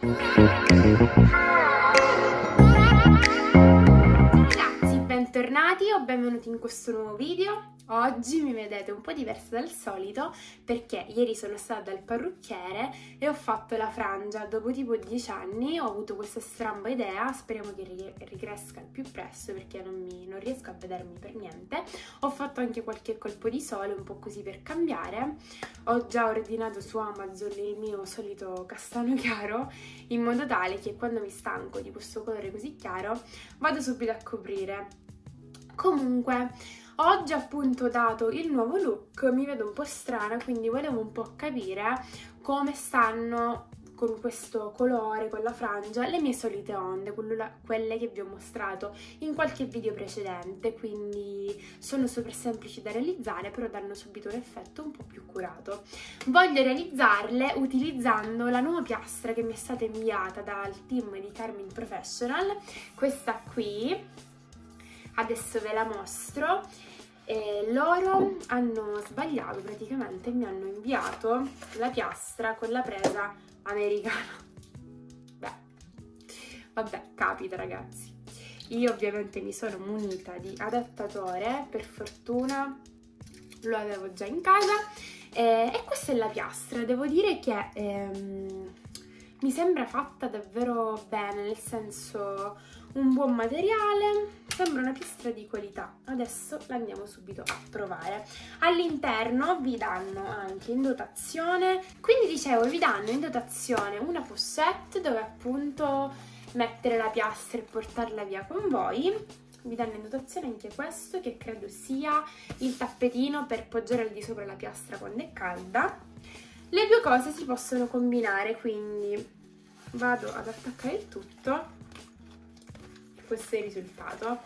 Ragazzi, bentornati o benvenuti in questo nuovo video. Oggi mi vedete un po' diversa dal solito perché ieri sono stata dal parrucchiere e ho fatto la frangia. Dopo tipo 10 anni ho avuto questa stramba idea, speriamo che ricresca al più presto perché non riesco a vedermi per niente. Ho fatto anche qualche colpo di sole un po' così per cambiare. Ho già ordinato su Amazon il mio solito castano chiaro in modo tale che quando mi stanco di questo colore così chiaro vado subito a coprire. Comunque, oggi appunto dato il nuovo look mi vedo un po' strana, quindi volevo un po' capire come stanno con questo colore, con la frangia, le mie solite onde, quelle che vi ho mostrato in qualche video precedente, quindi sono super semplici da realizzare, però danno subito un effetto un po' più curato. Voglio realizzarle utilizzando la nuova piastra che mi è stata inviata dal team di Karmin Professional, questa qui, adesso ve la mostro. Loro hanno sbagliato praticamente e mi hanno inviato la piastra con la presa americana. Beh, vabbè, capita ragazzi. Io ovviamente mi sono munita di adattatore, per fortuna lo avevo già in casa, e questa è la piastra. Devo dire che mi sembra fatta davvero bene, nel senso un buon materiale, sembra una piastra di qualità. Adesso la andiamo subito a provare. All'interno vi danno anche in dotazione, quindi dicevo vi danno in dotazione una pochette dove appunto mettere la piastra e portarla via con voi. Vi danno in dotazione anche questo che credo sia il tappetino per poggiare al di sopra la piastra quando è calda. Le due cose si possono combinare, quindi vado ad attaccare il tutto. Questo è il risultato,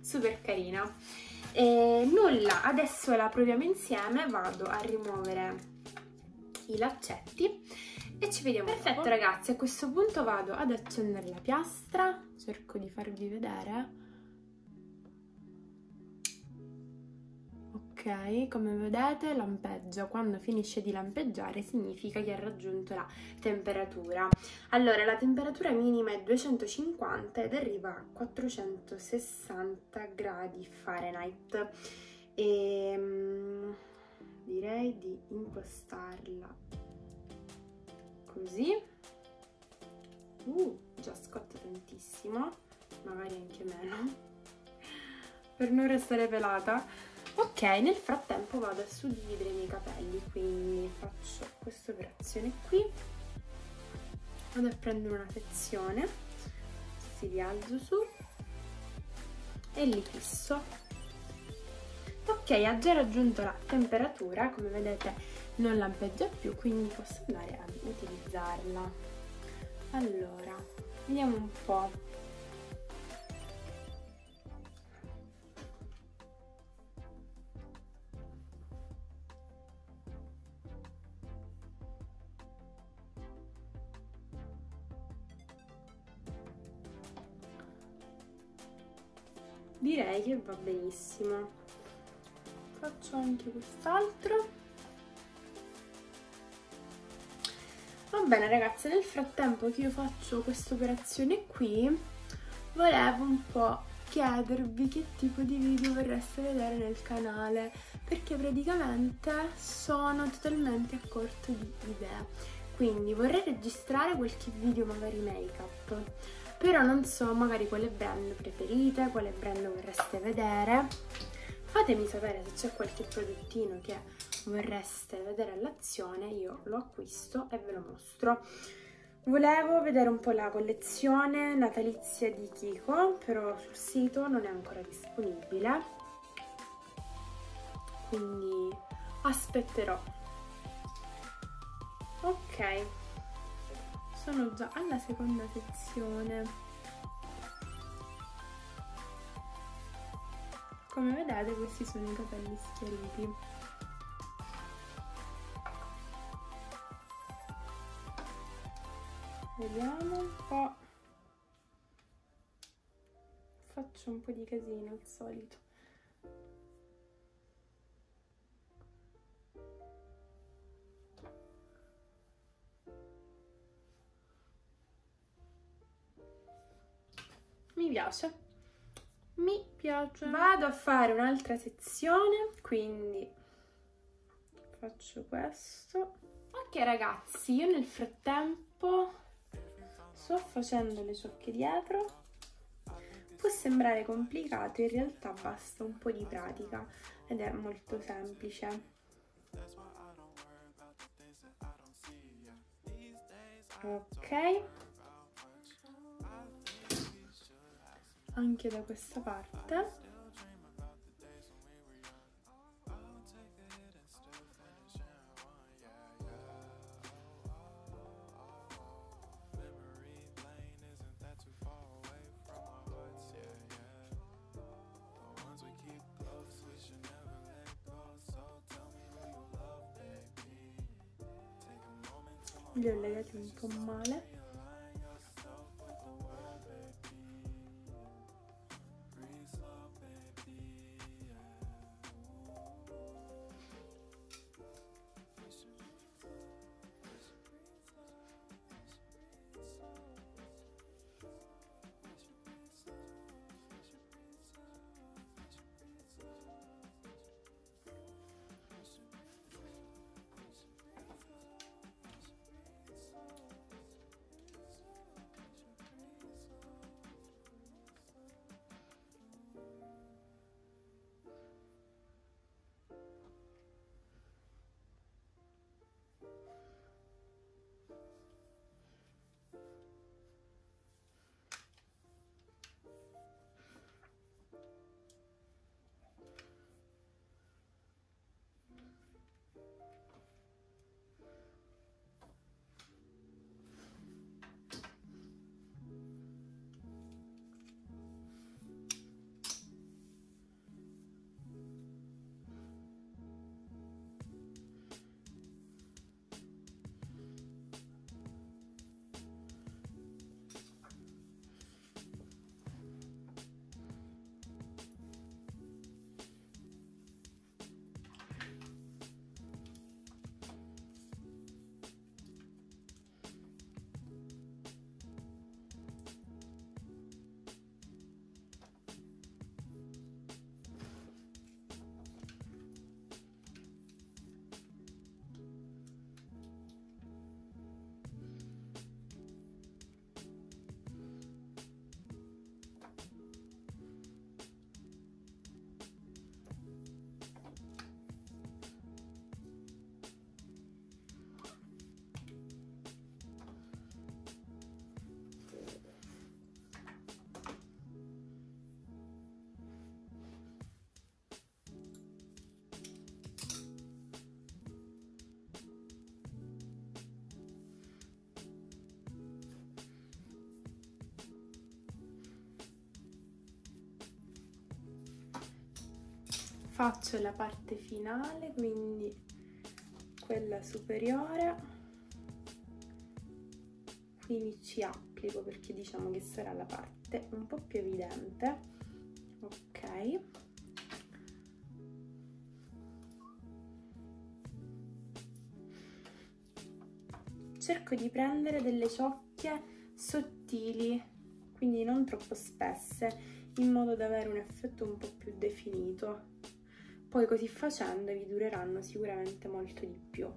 super carina. E nulla, adesso la proviamo insieme, vado a rimuovere i laccetti e ci vediamo. Perfetto ragazzi, a questo punto vado ad accendere la piastra, cerco di farvi vedere. Ok, come vedete lampeggia, quando finisce di lampeggiare significa che ha raggiunto la temperatura. Allora, la temperatura minima è 250 ed arriva a 460 gradi Fahrenheit e direi di impostarla così. Già scotta tantissimo, magari anche meno per non restare pelata. Ok, nel frattempo vado a suddividere i miei capelli, quindi faccio questa operazione qui, vado a prendere una sezione, si rialzo su e li fisso. Ok, ha già raggiunto la temperatura, come vedete non lampeggia più, quindi posso andare ad utilizzarla. Allora, vediamo un po'. Direi che va benissimo. Faccio anche quest'altro. Va bene ragazzi, nel frattempo che io faccio questa operazione qui, volevo un po' chiedervi che tipo di video vorreste vedere nel canale, perché praticamente sono totalmente a corto di idee. Quindi vorrei registrare qualche video magari make-up, però non so magari quale brand preferite, quale brand vorreste vedere. Fatemi sapere se c'è qualche prodottino che vorreste vedere all'azione, io lo acquisto e ve lo mostro. Volevo vedere un po' la collezione natalizia di Kiko, però sul sito non è ancora disponibile, quindi aspetterò. Ok, sono già alla seconda sezione. Come vedete questi sono i capelli schiariti. Vediamo un po'. Faccio un po' di casino al solito. mi piace, mi piace. Vado a fare un'altra sezione, quindi faccio questo. Ok ragazzi, io nel frattempo sto facendo le ciocche dietro. Può sembrare complicato, in realtà basta un po' di pratica ed è molto semplice. Ok, anche da questa parte. Li ho legati un po' male. Faccio la parte finale, quindi quella superiore, quindi ci applico perché diciamo che sarà la parte un po' più evidente. Ok, cerco di prendere delle ciocche sottili, quindi non troppo spesse, in modo da avere un effetto un po' più definito. Poi così facendo vi dureranno sicuramente molto di più.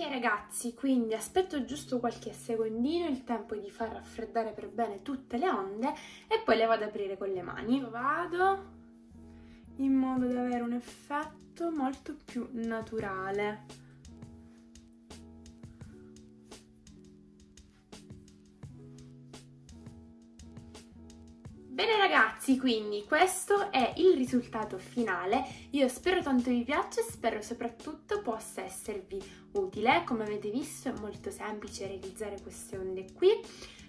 Ok ragazzi, quindi aspetto giusto qualche secondino, il tempo di far raffreddare per bene tutte le onde e poi le vado ad aprire con le mani. Vado in modo da avere un effetto molto più naturale. Bene ragazzi, quindi questo è il risultato finale. Io spero tanto vi piaccia e spero soprattutto possa esservi utile. Come avete visto è molto semplice realizzare queste onde qui.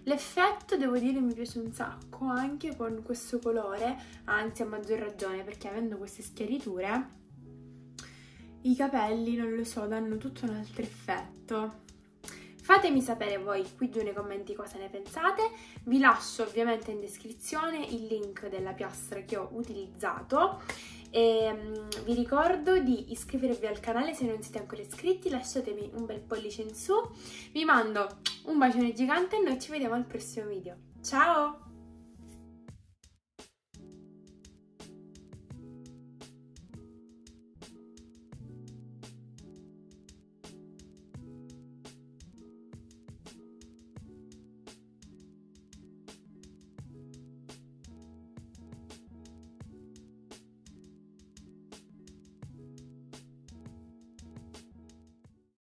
L'effetto, devo dire, mi piace un sacco anche con questo colore, anzi a maggior ragione perché avendo queste schiariture i capelli, non lo so, danno tutto un altro effetto. Fatemi sapere voi qui giù nei commenti cosa ne pensate, vi lascio ovviamente in descrizione il link della piastra che ho utilizzato e vi ricordo di iscrivervi al canale se non siete ancora iscritti, lasciatemi un bel pollice in su, vi mando un bacione gigante e noi ci vediamo al prossimo video, ciao!